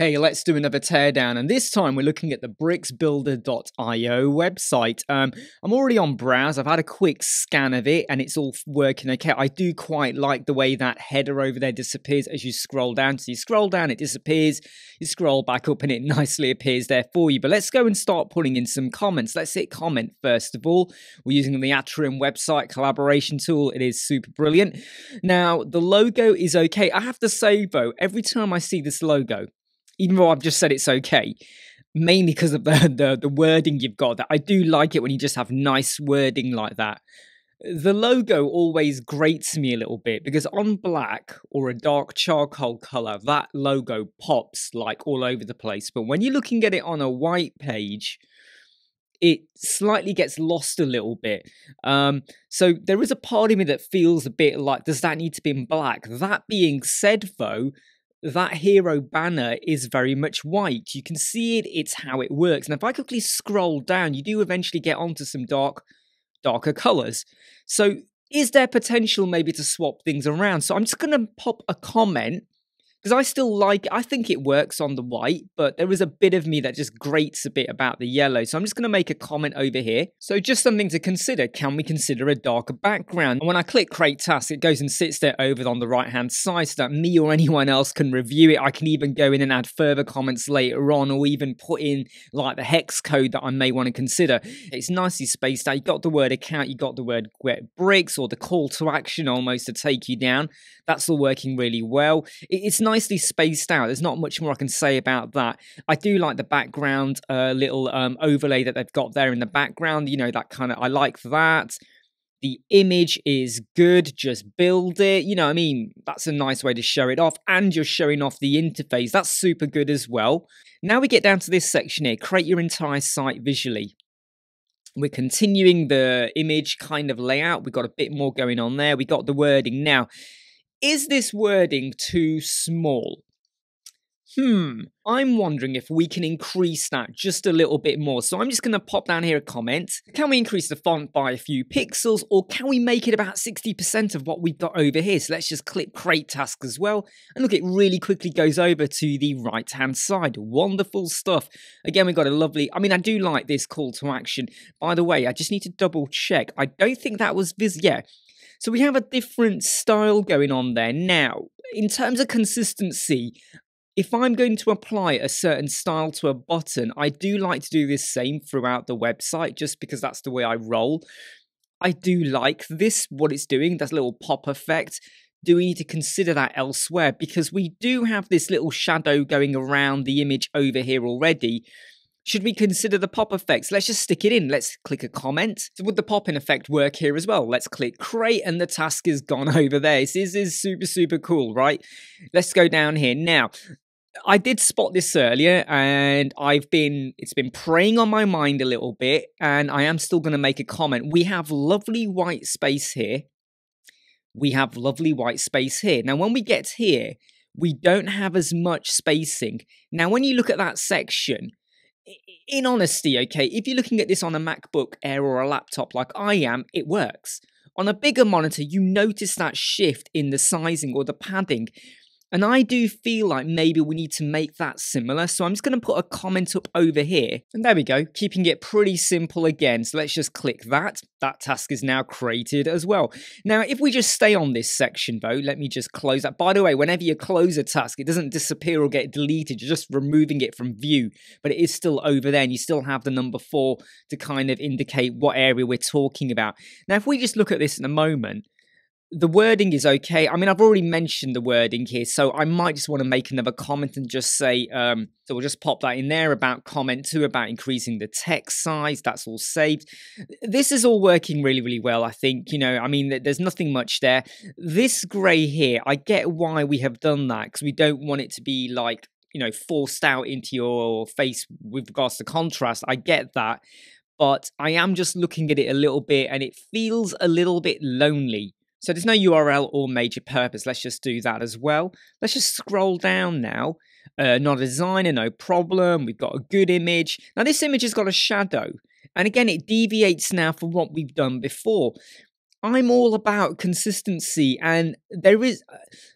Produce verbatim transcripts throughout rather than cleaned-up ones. Hey, let's do another teardown, and this time we're looking at the bricks builder dot i o website. Um, I'm already on browse. I've had a quick scan of it, and it's all working okay. I do quite like the way that header over there disappears as you scroll down. So you scroll down, it disappears. You scroll back up, and it nicely appears there for you. But let's go and start pulling in some comments. Let's hit comment first of all. We're using the Atrium website collaboration tool. It is super brilliant. Now, the logo is okay. I have to say, though, every time I see this logo, even though I've just said it's okay, mainly because of the, the the wording you've got, that I do like it when you just have nice wording like that. The logo always grates me a little bit because on black or a dark charcoal color, that logo pops like all over the place. But when you're looking at it on a white page, it slightly gets lost a little bit. Um, so there is a part of me that feels a bit like, does that need to be in black? That being said, though, that hero banner is very much white. You can see it, it's how it works. And if I quickly scroll down, you do eventually get onto some dark, darker colors. So is there potential maybe to swap things around? So I'm just going to pop a comment because I still like it. I think it works on the white, but there is a bit of me that just grates a bit about the yellow. So I'm just going to make a comment over here. So just something to consider. Can we consider a darker background? And when I click create task, it goes and sits there over on the right hand side so that me or anyone else can review it. I can even go in and add further comments later on, or even put in like the hex code that I may want to consider. It's nicely spaced out. You got the word account, you got the word bricks, or the call to action almost to take you down. That's all working really well. It's not nicely spaced out. There's not much more I can say about that. I do like the background uh, little um, overlay that they've got there in the background. You know, that kind of, I like that. The image is good. Just build it. You know what I mean? That's a nice way to show it off. And you're showing off the interface. That's super good as well. Now we get down to this section here. Create your entire site visually. We're continuing the image kind of layout. We've got a bit more going on there. We got the wording now. Is this wording too small? Hmm, I'm wondering if we can increase that just a little bit more. So I'm just going to pop down here a comment. Can we increase the font by a few pixels, or can we make it about sixty percent of what we've got over here? So let's just click create task as well. And look, it really quickly goes over to the right-hand side. Wonderful stuff. Again, we've got a lovely, I mean, I do like this call to action. By the way, I just need to double check. I don't think that was this, yeah. So we have a different style going on there. Now, in terms of consistency, if I'm going to apply a certain style to a button, I do like to do this same throughout the website just because that's the way I roll. I do like this, what it's doing, that little pop effect. Do we need to consider that elsewhere? Because we do have this little shadow going around the image over here already. Should we consider the pop effects? Let's just stick it in. Let's click a comment. So would the pop-in effect work here as well? Let's click create, and the task is gone over there. This is, is super, super cool, right? Let's go down here. Now, I did spot this earlier, and I've been, it's been preying on my mind a little bit, and I am still going to make a comment. We have lovely white space here. We have lovely white space here. Now, when we get here, we don't have as much spacing. Now, when you look at that section, in honesty, okay, if you're looking at this on a MacBook Air or a laptop like I am, it works. On a bigger monitor, you notice that shift in the sizing or the padding. And I do feel like maybe we need to make that similar. So I'm just going to put a comment up over here. And there we go, keeping it pretty simple again. So let's just click that. That task is now created as well. Now, if we just stay on this section, though, let me just close that. By the way, whenever you close a task, it doesn't disappear or get deleted. You're just removing it from view. But it is still over there, and you still have the number four to kind of indicate what area we're talking about. Now, if we just look at this in a moment, the wording is okay. I mean, I've already mentioned the wording here, so I might just want to make another comment and just say, um, so we'll just pop that in there about comment two, about increasing the text size. That's all saved. This is all working really, really well, I think. You know, I mean, there's nothing much there. This gray here, I get why we have done that, because we don't want it to be like, you know, forced out into your face with regards to contrast. I get that, but I am just looking at it a little bit, and it feels a little bit lonely. So there's no U R L or major purpose. Let's just do that as well. Let's just scroll down now. Uh, not a designer, no problem. We've got a good image. Now this image has got a shadow. And again, it deviates now from what we've done before. I'm all about consistency. And there is,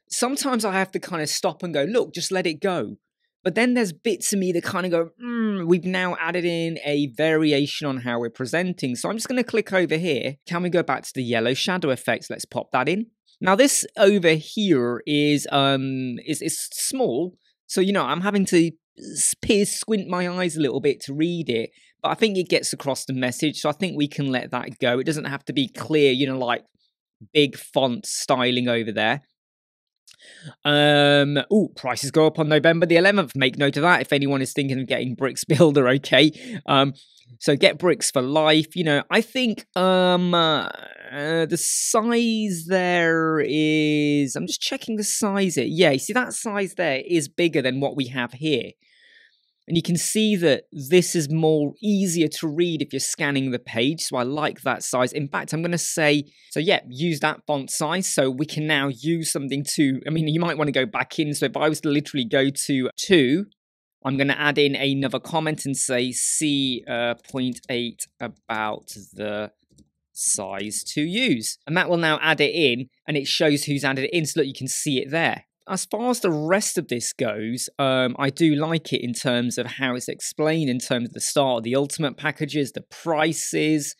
sometimes I have to kind of stop and go, look, just let it go. But then there's bits of me that kind of go, mm, we've now added in a variation on how we're presenting. So I'm just going to click over here. Can we go back to the yellow shadow effects? Let's pop that in. Now this over here is um is, is small. So, you know, I'm having to pierce, squint my eyes a little bit to read it. But I think it gets across the message. So I think we can let that go. It doesn't have to be clear, you know, like big font styling over there. Um, oh, prices go up on November the eleventh. Make note of that if anyone is thinking of getting Bricks Builder, okay. Um, so get bricks for life. You know, I think um, uh, uh, the size there is, I'm just checking the size here. Yeah, you see that size there is bigger than what we have here. And you can see that this is more easier to read if you're scanning the page. So I like that size. In fact, I'm going to say, so yeah, use that font size. So we can now use something to, I mean, you might want to go back in. So if I was to literally go to two, I'm going to add in another comment and say, see uh, zero point eight about the size to use. And that will now add it in and it shows who's added it in. So look, you can see it there. As far as the rest of this goes, um, I do like it in terms of how it's explained, in terms of the start of the ultimate packages, the prices.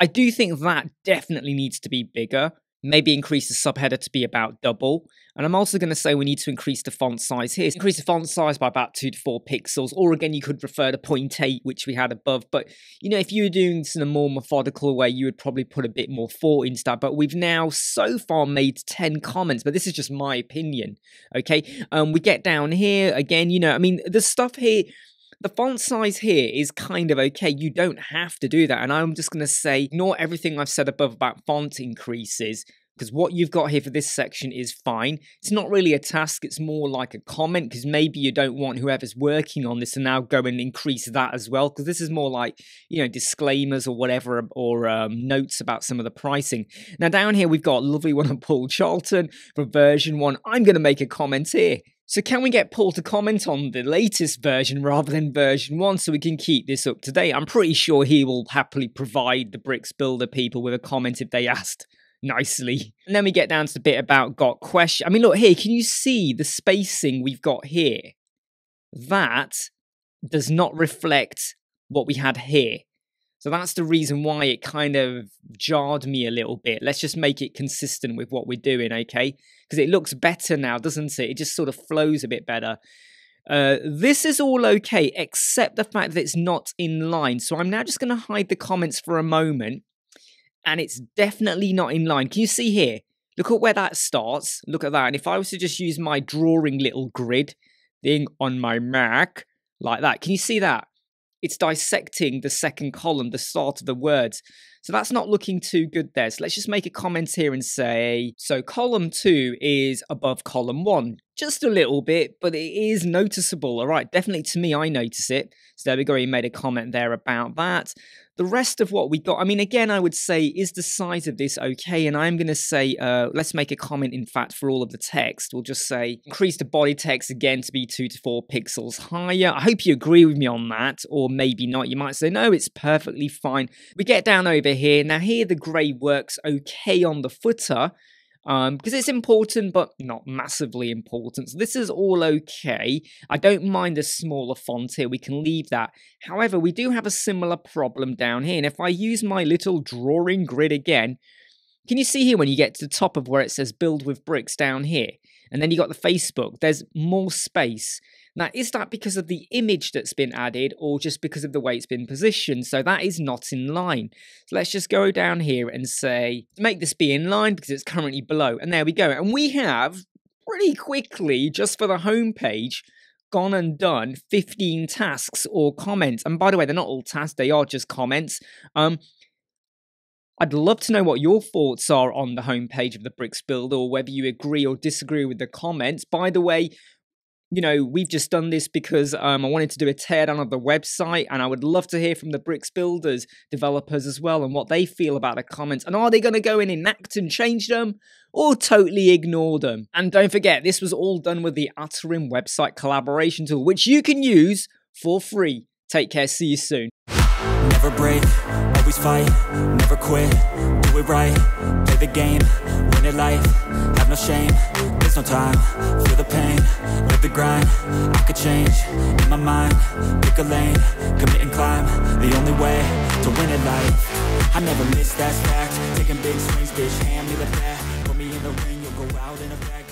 I do think that definitely needs to be bigger. Maybe increase the subheader to be about double. And I'm also going to say we need to increase the font size here. Increase the font size by about two to four pixels. Or again, you could refer to zero point eight, which we had above. But, you know, if you were doing this in a more methodical way, you would probably put a bit more thought into that. But we've now so far made ten comments. But this is just my opinion, okay? Um, we get down here. Again, you know, I mean, the stuff here, the font size here is kind of okay. You don't have to do that. And I'm just going to say, ignore everything I've said above about font increases, because what you've got here for this section is fine. It's not really a task. It's more like a comment, because maybe you don't want whoever's working on this to now go and increase that as well, because this is more like, you know, disclaimers or whatever, or um, notes about some of the pricing. Now down here, we've got a lovely one on Paul Charlton for version one. I'm going to make a comment here. So can we get Paul to comment on the latest version rather than version one so we can keep this up to date? I'm pretty sure he will happily provide the Bricks Builder people with a comment if they asked nicely. And then we get down to the bit about got question. I mean, look here, can you see the spacing we've got here? That does not reflect what we had here. So that's the reason why it kind of jarred me a little bit. Let's just make it consistent with what we're doing, okay? Because it looks better now, doesn't it? It just sort of flows a bit better. Uh, this is all okay, except the fact that it's not in line. So I'm now just going to hide the comments for a moment. And it's definitely not in line. Can you see here? Look at where that starts. Look at that. And if I was to just use my drawing little grid thing on my Mac, like that. Can you see that? It's dissecting the second column, the start of the words. So that's not looking too good there. So let's just make a comment here and say, so column two is above column one. Just a little bit, but it is noticeable. All right, definitely to me, I notice it. So there we go, he made a comment there about that. The rest of what we got, I mean, again, I would say, is the size of this okay? And I'm going to say, uh, let's make a comment, in fact, for all of the text. We'll just say, increase the body text again to be two to four pixels higher. I hope you agree with me on that, or maybe not. You might say, no, it's perfectly fine. We get down over here. Now here, the gray works okay on the footer, um, because it's important, but not massively important. So this is all okay. I don't mind the smaller font here. We can leave that. However, we do have a similar problem down here. And if I use my little drawing grid again, can you see here when you get to the top of where it says build with bricks down here? And then you got the Facebook, there's more space. Now, is that because of the image that's been added or just because of the way it's been positioned? So that is not in line. So let's just go down here and say, make this be in line because it's currently below. And there we go. And we have pretty quickly, just for the home page, gone and done fifteen tasks or comments. And by the way, they're not all tasks. They are just comments. Um, I'd love to know what your thoughts are on the homepage of the Bricks Builder, or whether you agree or disagree with the comments. By the way, you know, we've just done this because um, I wanted to do a teardown of the website, and I would love to hear from the Bricks Builders developers as well and what they feel about the comments. And are they going to go in, enact and change them, or totally ignore them? And don't forget, this was all done with the Atarim website collaboration tool, which you can use for free. Take care. See you soon. Never break, always fight, never quit, do it right, play the game, win it life, have no shame, there's no time, feel the pain, live the grind, I could change, in my mind, pick a lane, commit and climb, the only way to win it life, I never miss that fact, taking big swings, bitch, hand me the bat, put me in the ring, you'll go out in a bag.